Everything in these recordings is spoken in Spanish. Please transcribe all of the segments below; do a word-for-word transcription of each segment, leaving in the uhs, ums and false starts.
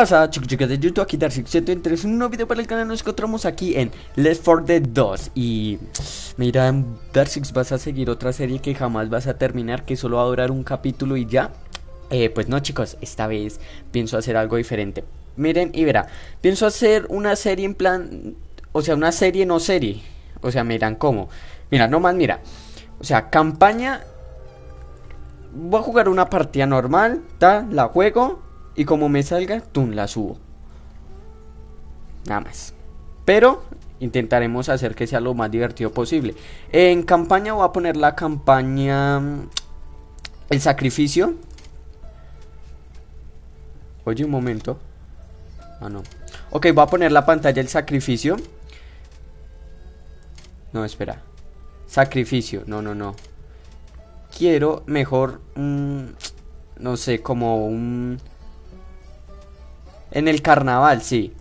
pasa, chicos, chicas de YouTube? Aquí Darcyx ciento tres es un nuevo video para el canal. Nos encontramos aquí en Left four Dead dos. Y mira, Darcyx, vas a seguir otra serie que jamás vas a terminar, que solo va a durar un capítulo y ya. Eh, pues no, chicos, esta vez pienso hacer algo diferente. Miren y verá, pienso hacer una serie en plan, o sea, una serie no serie. O sea, miran cómo. Mira, nomás mira, o sea, campaña. Voy a jugar una partida normal, ¿tá? La juego y como me salga, tum, la subo. Nada más. Pero intentaremos hacer que sea lo más divertido posible. En campaña voy a poner la campaña El Sacrificio. Oye, un momento. Ah, no. Ok, voy a poner la pantalla El Sacrificio. No, espera. Sacrificio. No, no, no. Quiero mejor, mmm, no sé, como un... en el carnaval, sí.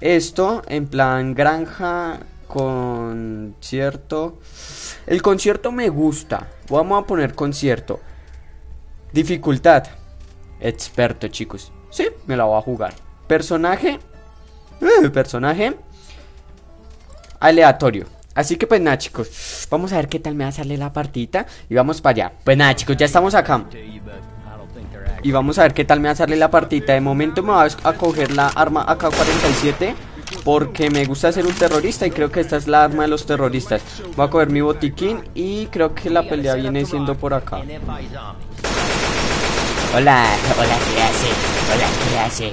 Esto, en plan granja, concierto. El concierto me gusta. Vamos a poner concierto. Dificultad. Experto, chicos. Sí, me la voy a jugar. Personaje. Eh, personaje. Aleatorio. Así que pues nada, chicos, vamos a ver qué tal me va a salir la partita y vamos para allá. Pues nada, chicos, ya estamos acá y vamos a ver qué tal me va a salir la partita. De momento me voy a coger la arma A K cuarenta y siete porque me gusta ser un terrorista y creo que esta es la arma de los terroristas. Voy a coger mi botiquín y creo que la pelea viene siendo por acá. Hola, hola, ¿qué hace? Hola, ¿qué hace?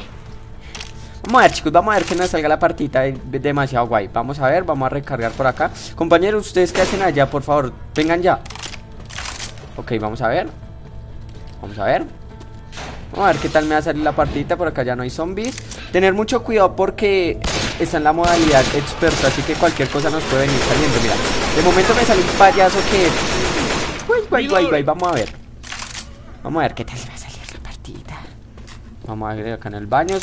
Vamos a ver, chicos, vamos a ver que nos salga la partida. Demasiado guay, vamos a ver, vamos a recargar por acá. Compañeros, ¿ustedes qué hacen allá? Por favor, vengan ya. Ok, vamos a ver. Vamos a ver Vamos a ver qué tal me va a salir la partida. Por acá ya no hay zombies. Tener mucho cuidado porque está en la modalidad experta, así que cualquier cosa nos puede venir saliendo. Mira, de momento me sale un payaso que... Guay, guay, guay, guay, vamos a ver. Vamos a ver qué tal me va a salir. Vamos a agregar acá en el baño.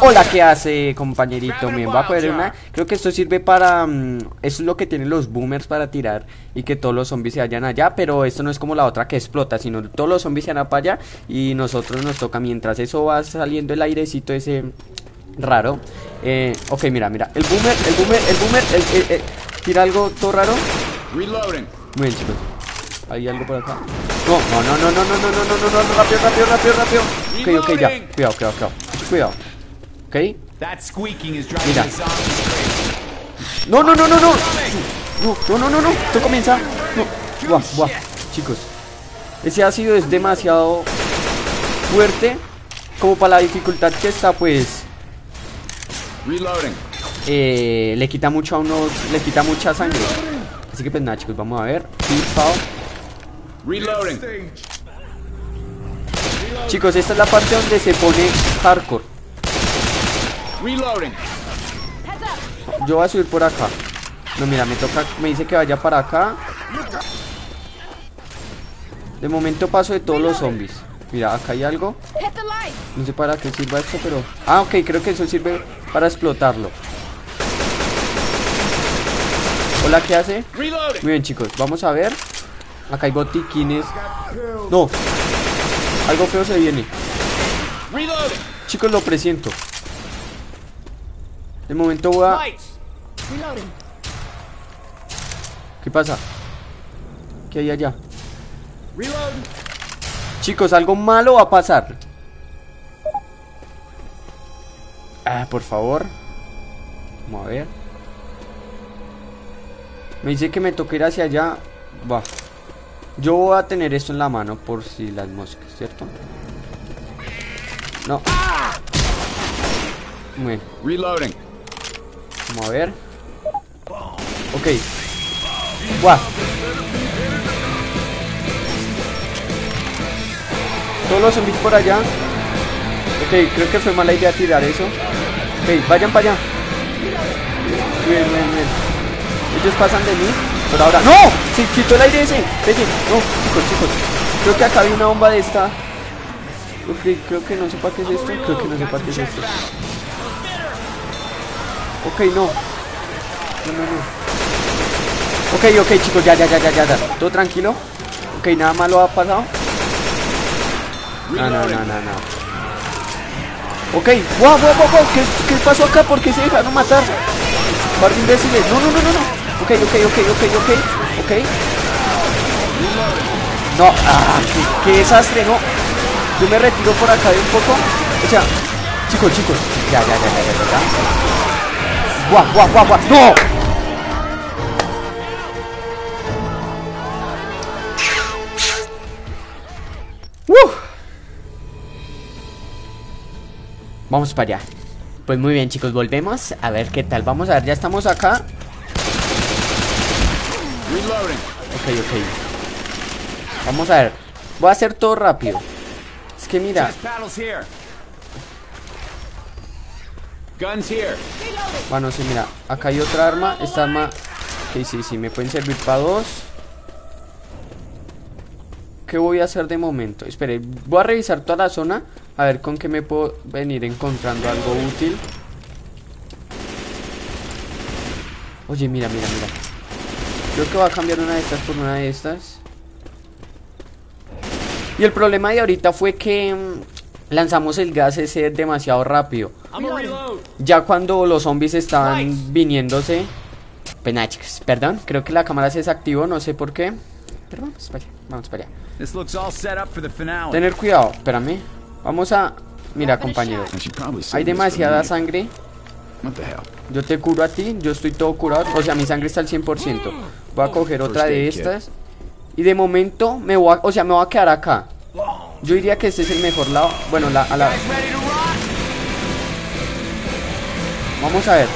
Hola, ¿qué hace, compañerito? Me va a coger una. Creo que esto sirve para... Um, eso es lo que tienen los boomers para tirar y que todos los zombies se vayan allá. Pero esto no es como la otra que explota, sino todos los zombies se van para allá y nosotros nos toca. Mientras eso va saliendo el airecito ese raro. Eh, ok, mira, mira. El boomer, el boomer, el boomer. El, el, el, el, tira algo todo raro. Muy bien, chicos. ¿Hay algo por acá? No, no, no, no, no, no, no, no, no, no, rápido, rápido, rápido, rápido. Ok, ok, ya, cuidado, cuidado, cuidado. Cuidado. Ok. Mira. No, no, no, no, no. No, no, no, no. Esto comienza. No. Guau, guau. Chicos. Ese ácido es demasiado fuerte. Como para la dificultad que está, pues. Eh, le quita mucho a uno. Le quita mucha sangre. Así que pues nada, chicos, vamos a ver. Reloading. Chicos, esta es la parte donde se pone hardcore. Reloading. Yo voy a subir por acá. No, mira, me toca, me dice que vaya para acá. De momento paso de todos los zombies. Mira, acá hay algo. No sé para qué sirva esto, pero... Ah, ok, creo que eso sirve para explotarlo. Hola, ¿qué hace? Muy bien, chicos, vamos a ver. Acá hay botiquines. No. Algo feo se viene. Chicos, lo presiento. De momento voy a... ¿Qué pasa? ¿Qué hay allá? Chicos, algo malo va a pasar. Ah, por favor. Vamos a ver. Me dice que me toque ir hacia allá. Va. Yo voy a tener esto en la mano por si las moscas, ¿cierto? No. Bueno. Reloading. Vamos a ver. Ok. Guau. Todos los zombies por allá. Ok, creo que fue mala idea tirar eso. Ok, vayan para allá. Bien, bien, bien. Ellos pasan de mí. Por ahora, ¡no! Se quitó el aire ese. Ese, no, chicos, chicos. Creo que acá hay una bomba de esta. Ok, creo que no sepa qué es esto. Creo que no sepa qué es esto. Ok, no. No, no, no. Ok, ok, chicos, ya, ya, ya, ya, ya. Todo tranquilo. Ok, nada malo ha pasado. No, no, no, no, no. Ok, wow, wow, wow, wow. ¿Qué, ¿Qué pasó acá? ¿Por qué se dejaron matar? Par de imbéciles. No, no, no, no, no. Ok, ok, ok, ok, ok. Ok. No, ah, qué, qué desastre, no. Yo me retiro por acá de un poco. O sea, chicos, chicos. Ya, ya, ya, ya, ya, ya. Guau, guau, guau, guau. ¡No! ¡Woo! Vamos para allá. Pues muy bien, chicos, volvemos. A ver qué tal. Vamos a ver, ya estamos acá. Ok, ok. Vamos a ver. Voy a hacer todo rápido. Es que mira. Bueno, sí, mira. Acá hay otra arma. Esta arma. Sí, sí, sí. Me pueden servir para dos. ¿Qué voy a hacer de momento? Espere. Voy a revisar toda la zona. A ver con qué me puedo venir encontrando algo útil. Oye, mira, mira, mira. Creo que voy a cambiar una de estas por una de estas. Y el problema de ahorita fue que mmm, lanzamos el gas ese demasiado rápido. Ya cuando los zombies estaban viniéndose. Pues nada, chicos, perdón, creo que la cámara se desactivó, no sé por qué. Pero vamos para allá, vamos para allá. Tener cuidado, espérame. Vamos a... Mira, compañero, hay demasiada sangre. Yo te curo a ti, yo estoy todo curado. O sea, mi sangre está al cien por ciento. Voy a coger otra de estas. Y de momento me voy a, o sea, me voy a quedar acá. Yo diría que este es el mejor lado. Bueno, la, a la... Vamos a ver.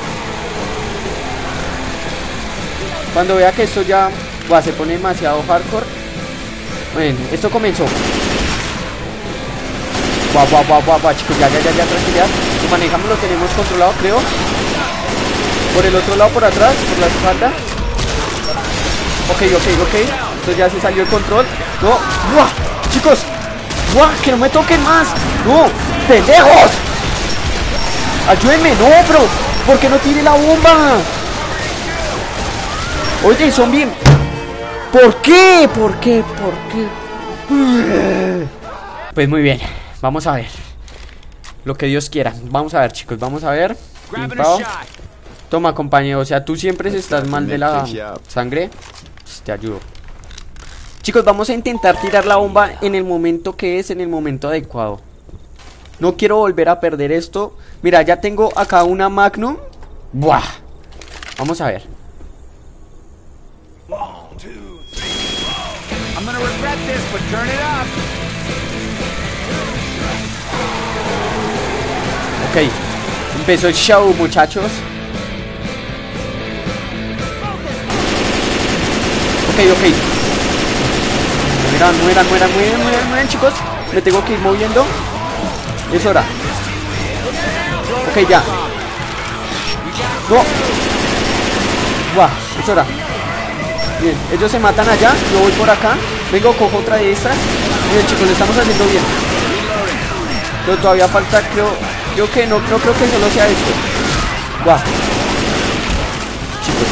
Cuando vea que esto ya va, se pone demasiado hardcore. Bueno, esto comenzó. Guau, guau, guau, guau, guau, chicos, ya, ya, ya, ya, tranquilidad. Lo manejamos, lo tenemos controlado, creo. Por el otro lado, por atrás, por la espalda. Ok, ok, ok. Esto ya se salió el control. No, ¡buah! Chicos, ¡buah! Que no me toquen más. No, pendejos. Ayúdenme, no, bro. ¿Por qué no tire la bomba? Oye, son bien. ¿Por qué? ¿Por qué? ¿Por qué? Pues muy bien, vamos a ver. Lo que Dios quiera. Vamos a ver, chicos, vamos a ver. Limpado. Toma, compañero. O sea, tú siempre estás mal de la sangre. Pues te ayudo. Chicos, vamos a intentar tirar la bomba en el momento que es, en el momento adecuado. No quiero volver a perder esto. Mira, ya tengo acá una Magnum. ¡Buah! Vamos a ver. Ok, empezó el show, muchachos. Ok, ok. Mueran, mueran, mueran, mueran, mueran, mueran, chicos. Me tengo que ir moviendo. Es hora. Ok, ya. No. Buah, es hora. Bien, ellos se matan allá. Yo voy por acá. Vengo, cojo otra de estas. Bien, chicos, lo estamos haciendo bien. Pero todavía falta, creo. Creo que no, creo, creo que solo sea esto. Buah. Chicos.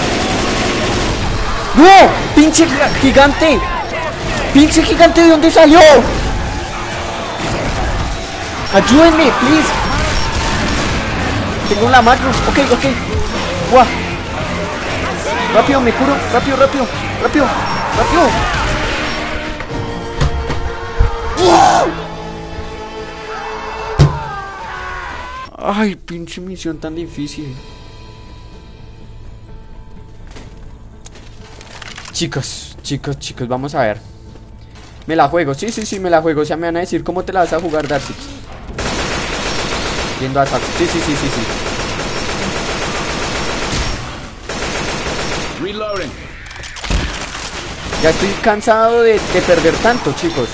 ¡No! ¡Pinche gigante! ¡Pinche gigante! ¿De dónde salió? ¡Ayúdenme, please! Tengo la macro. Ok, ok. ¡Guau! Rápido, me curo. Rápido, rápido. Rápido, rápido. ¡Guau! ¡Ay, pinche misión tan difícil! Chicos, chicos, chicos, vamos a ver. Me la juego, sí, sí, sí, me la juego. O sea, me van a decir, ¿cómo te la vas a jugar, Darcyx? Yendo a saco. Sí, sí, sí, sí, sí. Reloading. Ya estoy cansado de, de perder tanto, chicos.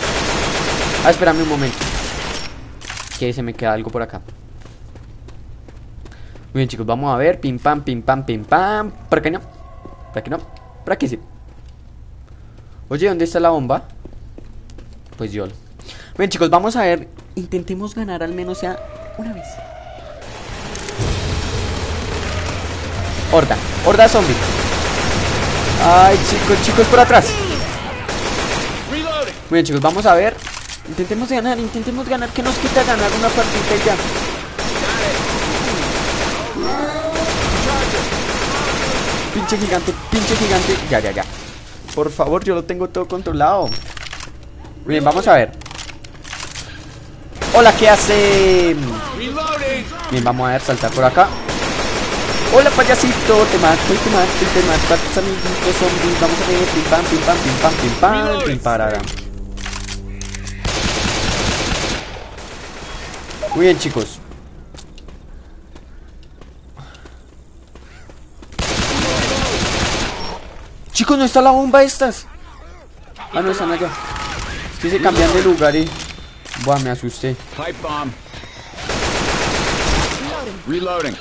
Ah, espérame un momento. Que se me queda algo por acá. Muy bien, chicos, vamos a ver. Pim, pam, pim, pam, pim, pam. ¿Para qué no? ¿Para qué no? ¿Para qué sí? Oye, ¿dónde está la bomba? Pues yo. Bien, chicos, vamos a ver. Intentemos ganar al menos sea una vez. Horda, horda zombie. Ay, chicos, chicos, por atrás. Muy bien, chicos, vamos a ver. Intentemos ganar, intentemos ganar. Que nos quita ganar una partida ya. pinche gigante, pinche gigante. Ya, ya, ya. Por favor, yo lo tengo todo controlado. Bien, vamos a ver. Hola, ¿qué hace? Bien, vamos a ver, saltar por acá. Hola, payasito, te mato, te mato, te mato. Tus amiguitos zombies, vamos a ver. Pim, pam, pim, pam, pim, pam, pim, pam, pim, parada. Muy bien, chicos. Chicos, no está la bomba estas. Ah, no, están allá. Es que se cambian de lugar y... Buah, me asusté. Reloading.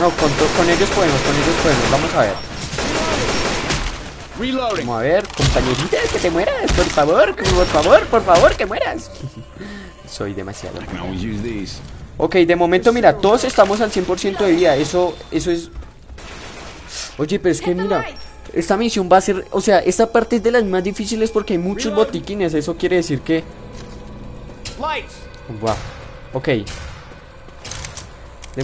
No, con, con ellos podemos, con ellos podemos. Vamos a ver. Reloading. Vamos a ver, compañeritas, que te mueras. Por favor, por favor, por favor, que mueras. Soy demasiado malo. Ok, de momento, mira, todos estamos al cien por ciento de vida. Eso, eso es... Oye, pero es que mira, esta misión va a ser... O sea, esta parte es de las más difíciles porque hay muchos botiquines. Eso quiere decir que... Wow. Ok. De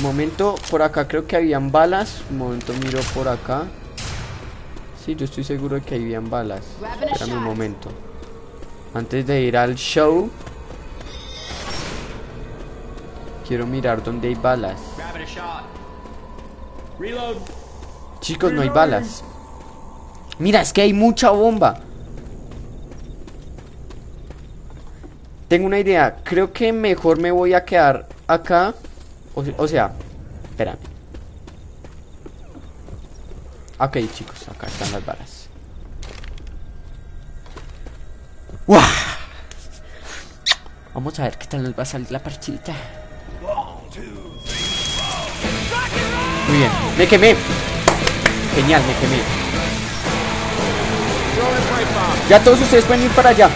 momento, por acá creo que habían balas. Un momento, miro por acá. Sí, yo estoy seguro de que habían balas. Espérame un momento. Antes de ir al show... Quiero mirar dónde hay balas. Chicos, no hay balas. Mira, es que hay mucha bomba. Tengo una idea. Creo que mejor me voy a quedar acá. O, o sea, espérame. Ok, chicos, acá están las balas. ¡Wow! Vamos a ver qué tal nos va a salir la partidita. Muy bien, me quemé. Genial, me quemé. Ya todos ustedes pueden ir para allá.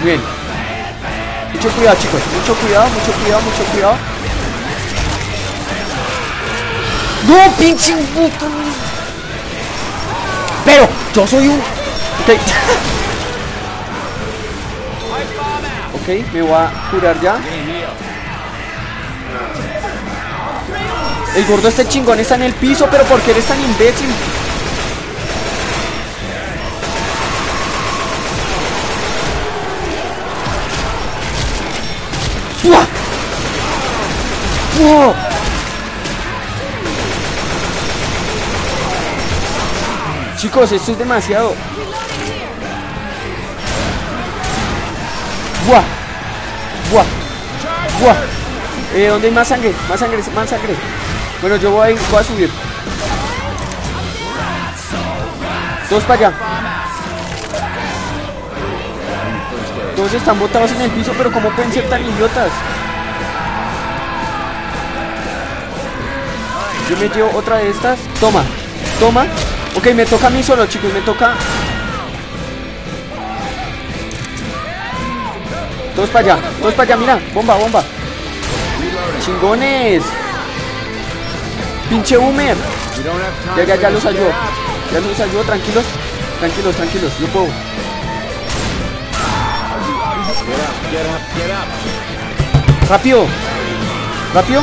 Muy bien. Mucho cuidado, chicos. Mucho cuidado, mucho cuidado, mucho cuidado. No, pinche puto. Pero yo soy un... Okay. Ok, me voy a curar ya. El gordo este chingón está en el piso, pero ¿por qué eres tan imbécil? ¡Fua! ¡Fua! Chicos, esto es demasiado. Buah, buah, buah. Eh, ¿dónde hay más sangre? Más sangre, más sangre. Bueno, yo voy a, ir, voy a subir. Dos para allá. Todos están botados en el piso, pero ¿cómo pueden ser tan idiotas? Yo me llevo otra de estas. Toma, toma. Ok, me toca a mí solo, chicos, me toca. Todos para allá, todos para allá, mira, bomba, bomba. Chingones. Pinche boomer. Ya, ya, ya los ayudo. Ya los ayudo, tranquilos. Tranquilos, tranquilos, yo puedo. Rápido. Rápido.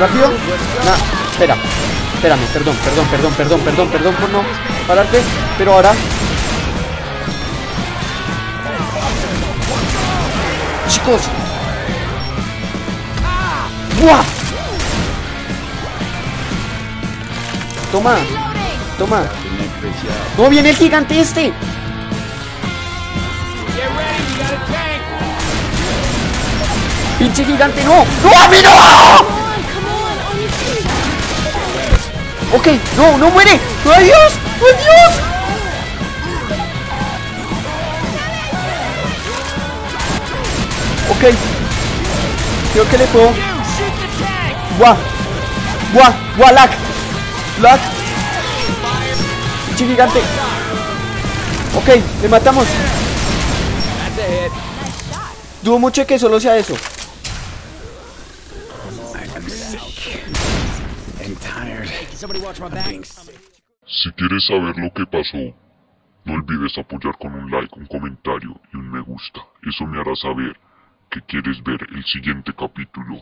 Rápido. Nah, espera. Espérame, perdón, perdón, perdón, perdón, perdón, perdón por no pararte, pero ahora... Chicos. ¡Buah! Toma, toma. ¡No, viene el gigante este! ¡Pinche gigante, no! ¡No, a mí no! Ok, no, no muere. ¡Ay, Dios! ¡Ay, Dios! Ok. Creo que le puedo. Guau. Guau, guau, lag. Lag. Pinche gigante. Ok, le matamos. Dudo mucho que solo sea eso. Si quieres saber lo que pasó, No olvides apoyar con un like, un comentario y un me gusta. Eso me hará saber que quieres ver el siguiente capítulo.